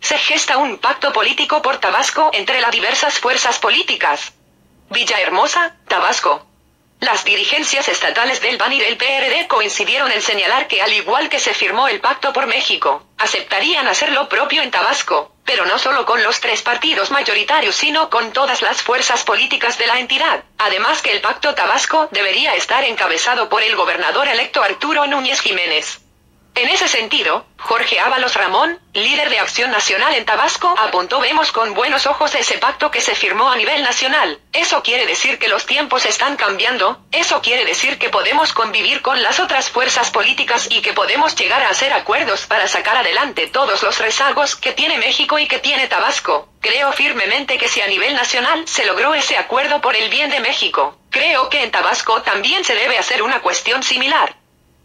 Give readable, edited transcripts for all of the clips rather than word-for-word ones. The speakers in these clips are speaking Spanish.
Se gesta un pacto político por Tabasco entre las diversas fuerzas políticas. Villahermosa, Tabasco. Las dirigencias estatales del PAN y del PRD coincidieron en señalar que, al igual que se firmó el Pacto por México, aceptarían hacer lo propio en Tabasco, pero no solo con los tres partidos mayoritarios, sino con todas las fuerzas políticas de la entidad. Además, que el Pacto Tabasco debería estar encabezado por el gobernador electo Arturo Núñez Jiménez. En ese sentido, Jorge Ávalos Ramón, líder de Acción Nacional en Tabasco, apuntó: vemos con buenos ojos ese pacto que se firmó a nivel nacional. Eso quiere decir que los tiempos están cambiando, eso quiere decir que podemos convivir con las otras fuerzas políticas y que podemos llegar a hacer acuerdos para sacar adelante todos los rezagos que tiene México y que tiene Tabasco. Creo firmemente que si a nivel nacional se logró ese acuerdo por el bien de México, creo que en Tabasco también se debe hacer una cuestión similar.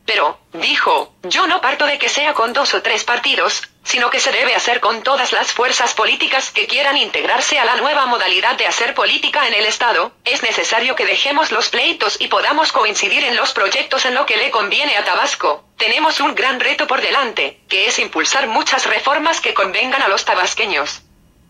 Pero, dijo, yo no parto de que sea con dos o tres partidos, sino que se debe hacer con todas las fuerzas políticas que quieran integrarse a la nueva modalidad de hacer política en el Estado. Es necesario que dejemos los pleitos y podamos coincidir en los proyectos, en lo que le conviene a Tabasco. Tenemos un gran reto por delante, que es impulsar muchas reformas que convengan a los tabasqueños.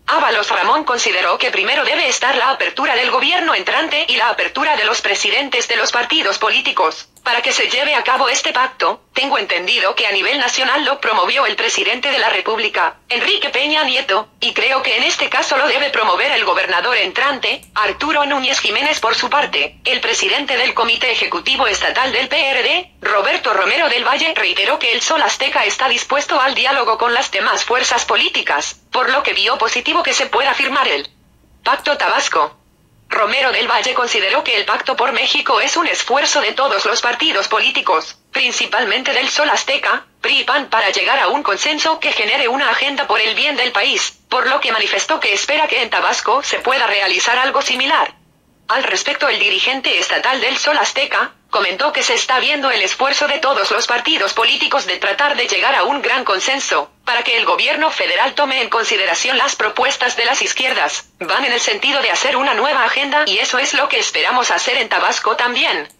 Ávalos Ramón consideró que primero debe estar la apertura del gobierno entrante y la apertura de los presidentes de los partidos políticos, para que se lleve a cabo este pacto. Tengo entendido que a nivel nacional lo promovió el presidente de la República, Enrique Peña Nieto, y creo que en este caso lo debe promover el gobernador entrante, Arturo Núñez Jiménez. Por su parte, el presidente del Comité Ejecutivo Estatal del PRD, Roberto Romero del Valle, reiteró que el Sol Azteca está dispuesto al diálogo con las demás fuerzas políticas, por lo que vio positivo que se pueda firmar el Pacto Tabasco. Romero del Valle consideró que el Pacto por México es un esfuerzo de todos los partidos políticos, principalmente del Sol Azteca, PRI y PAN, para llegar a un consenso que genere una agenda por el bien del país, por lo que manifestó que espera que en Tabasco se pueda realizar algo similar. Al respecto, el dirigente estatal del Sol Azteca comentó que se está viendo el esfuerzo de todos los partidos políticos de tratar de llegar a un gran consenso, para que el gobierno federal tome en consideración las propuestas de las izquierdas. Van en el sentido de hacer una nueva agenda y eso es lo que esperamos hacer en Tabasco también.